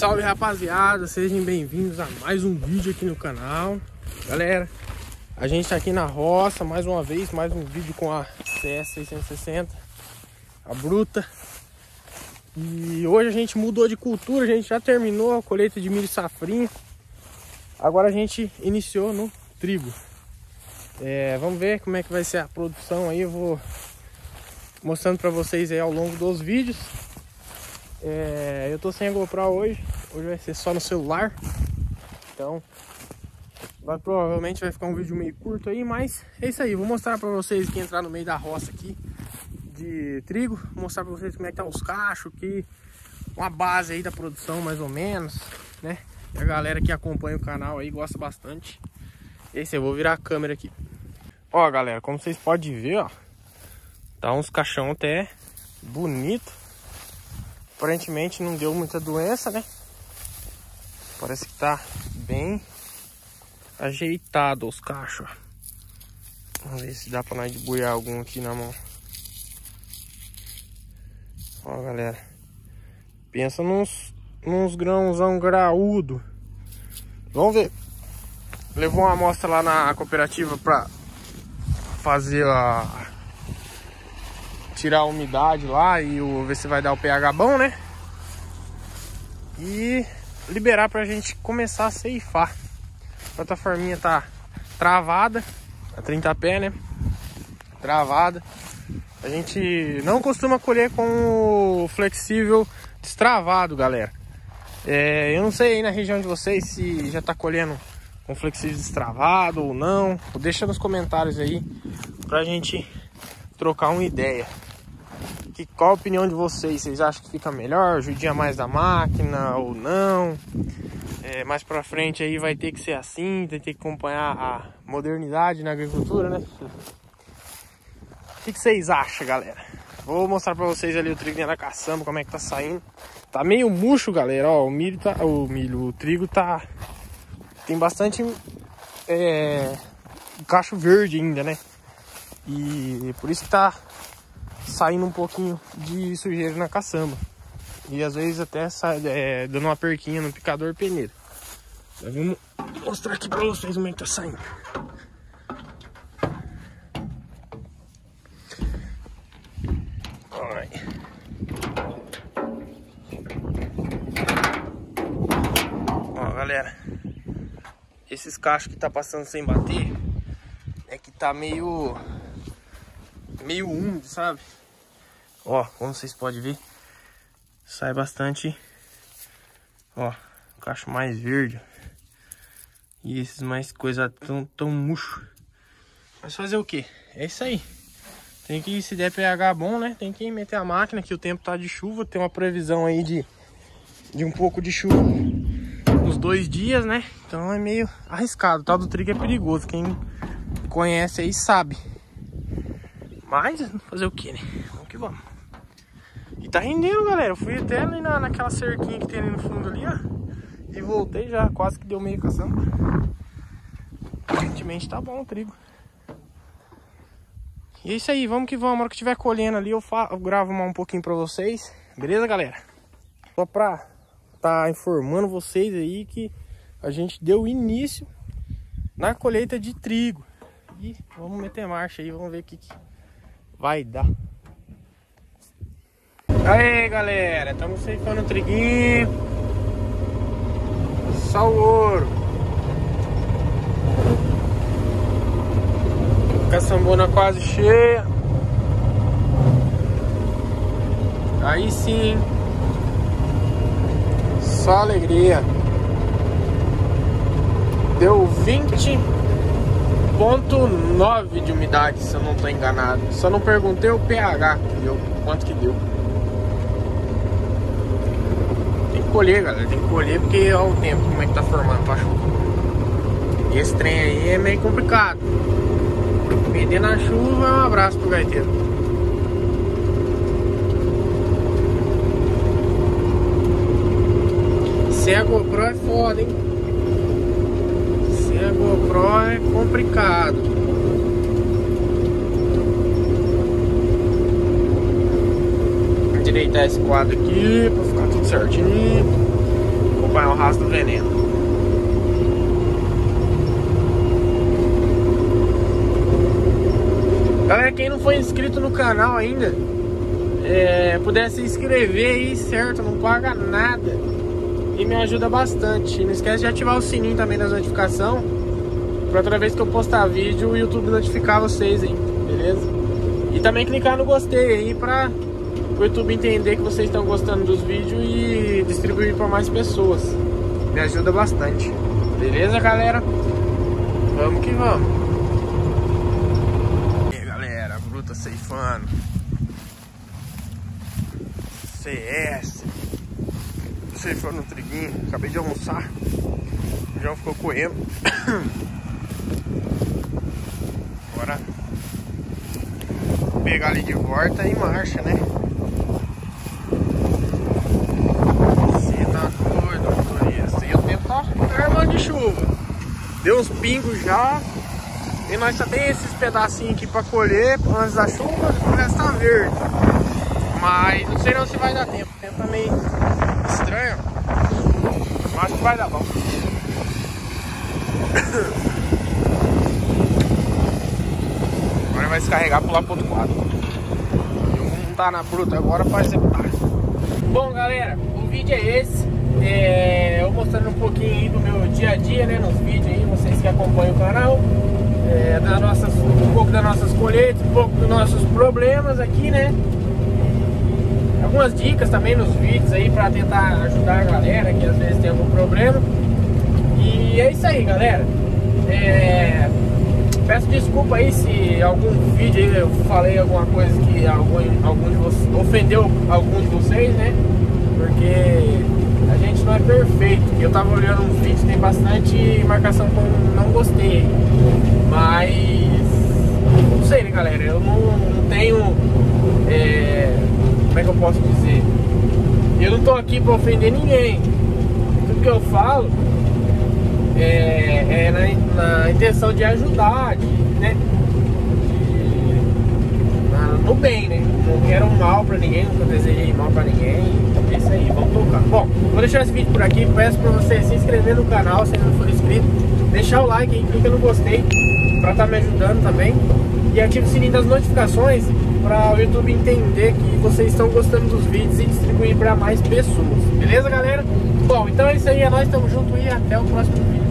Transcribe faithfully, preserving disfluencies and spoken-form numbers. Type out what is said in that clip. Salve rapaziada, sejam bem-vindos a mais um vídeo aqui no canal. Galera, a gente tá aqui na roça, mais uma vez, mais um vídeo com a C S seiscentos e sessenta, a bruta. E hoje a gente mudou de cultura, a gente já terminou a colheita de milho safrinha. Agora a gente iniciou no trigo. É, vamos ver como é que vai ser a produção aí, eu vou mostrando pra vocês aí ao longo dos vídeos. É, eu tô sem a GoPro hoje, hoje vai ser só no celular, então vai, provavelmente vai ficar um vídeo meio curto aí, mas é isso aí, vou mostrar pra vocês que entrar no meio da roça aqui de trigo, vou mostrar pra vocês como é que tá os cachos aqui, uma base aí da produção mais ou menos, né, e a galera que acompanha o canal aí gosta bastante. Esse eu vou virar a câmera aqui. Ó galera, como vocês podem ver, ó, tá uns caixão até bonito. Aparentemente não deu muita doença, né? Parece que tá bem ajeitado os cachos. Vamos ver se dá pra nós debulhar algum aqui na mão. Ó, galera. Pensa nos, nos grãozão graúdo. Vamos ver. Levou uma amostra lá na cooperativa pra fazer a... tirar a umidade lá e o, ver se vai dar o pH bom, né? E liberar pra gente começar a ceifar. A plataforminha tá travada, a trinta pés, né? Travada. A gente não costuma colher com o flexível destravado, galera. É, eu não sei aí na região de vocês se já tá colhendo com flexível destravado ou não. Deixa nos comentários aí pra gente trocar uma ideia. Que, qual a opinião de vocês? Vocês acham que fica melhor? Judia mais da máquina ou não? É, mais pra frente aí vai ter que ser assim, tem que acompanhar a modernidade na agricultura, né? O que, que vocês acham, galera? Vou mostrar pra vocês ali o trigo da caçamba, como é que tá saindo. Tá meio murcho, galera. Ó, o milho tá... O milho, o trigo tá... Tem bastante... É, cacho verde ainda, né? E por isso que tá saindo um pouquinho de sujeira na caçamba. E às vezes até sai, é, dando uma perquinha no picador peneira. Mas vamos mostrar aqui pra vocês como é que tá saindo. Ó galera, esses cachos que tá passando sem bater é que tá meio... meio úmido, sabe? Ó, como vocês podem ver, sai bastante, ó, o cacho mais verde e esses mais coisa tão, tão murcho. Mas fazer o que? É isso aí. Tem que, se der pH bom, né? Tem que meter a máquina, que o tempo tá de chuva, tem uma previsão aí de, de um pouco de chuva uns dois dias, né? Então é meio arriscado, o tal do trigo é perigoso, quem conhece aí sabe. Mas fazer o que, né? Vamos que vamos. E tá rendendo, galera. Eu fui até ali na, naquela cerquinha que tem ali no fundo ali, ó. E voltei já, quase que deu meio caçamba. Aparentemente tá bom o trigo. E é isso aí, vamos que vamos. Na hora que tiver colhendo ali, eu, eu gravo mais um pouquinho pra vocês. Beleza, galera? Só pra tá informando vocês aí que a gente deu início na colheita de trigo. E vamos meter marcha aí, vamos ver o que que... vai dar. Aí galera, estamos ceifando o triguinho. Só o ouro. Caçambona quase cheia. Aí sim. Só alegria. Deu vinte vírgula nove de umidade, se eu não tô enganado. Só não perguntei o pH que deu, quanto que deu. Tem que colher, galera, tem que colher, porque olha o tempo como é que tá formando pra chuva. E esse trem aí é meio complicado. Perder na chuva é um abraço pro gaiteiro. Se a GoPro é foda, hein? A GoPro é complicado. Vou direitar esse quadro aqui pra ficar tudo certinho. gás do veneno. Galera, quem não foi inscrito no canal ainda, é, puder se inscrever aí, certo? Não paga nada e me ajuda bastante. E não esquece de ativar o sininho também das notificações, para toda vez que eu postar vídeo o YouTube notificar vocês aí, beleza? E também clicar no gostei aí para o YouTube entender que vocês estão gostando dos vídeos e distribuir para mais pessoas. Me ajuda bastante. Beleza, galera? Vamos que vamos. E aí, galera, bruta ceifando. C S. Ceifando no triguinho. Acabei de almoçar. O João ficou coendo. Bora pegar ali de volta e marcha, né? Deu uns pingos já. E nós só tem esses pedacinhos aqui pra colher antes da chuva, o resto tá verde. Mas não sei não se vai dar tempo. O tempo tá meio estranho, mas vai dar bom. Agora vai descarregar e pular pro outro quadro. Não tá na bruta agora pra executar. Bom, galera, o vídeo é esse. É, eu mostrando um pouquinho aí do meu dia a dia, né, nos vídeos aí, vocês que acompanham o canal, é, das nossas, um pouco das nossas colheitas, um pouco dos nossos problemas aqui, né, algumas dicas também nos vídeos aí para tentar ajudar a galera que às vezes tem algum problema. E é isso aí, galera. É, peço desculpa aí se algum vídeo aí eu falei alguma coisa que algum, algum de vocês ofendeu algum de vocês, né, porque a gente não é perfeito. Eu tava olhando um vídeo, tem bastante marcação com não gostei. Mas não sei, né, galera? Eu não, não tenho, é, como é que eu posso dizer? Eu não tô aqui pra ofender ninguém. Tudo que eu falo é, é na, na intenção de ajudar, de, né? De, na, no bem, né? Não quero mal pra ninguém, nunca desejei mal pra ninguém. É isso aí, vamos tocar. Bom, vou deixar esse vídeo por aqui. Peço pra você se inscrever no canal se não for inscrito, deixar o like aí, clica no gostei pra estar me ajudando também. E ative o sininho das notificações pra o YouTube entender que vocês estão gostando dos vídeos e distribuir pra mais pessoas. Beleza, galera? Bom, então é isso aí, é nóis, tamo junto e até o próximo vídeo.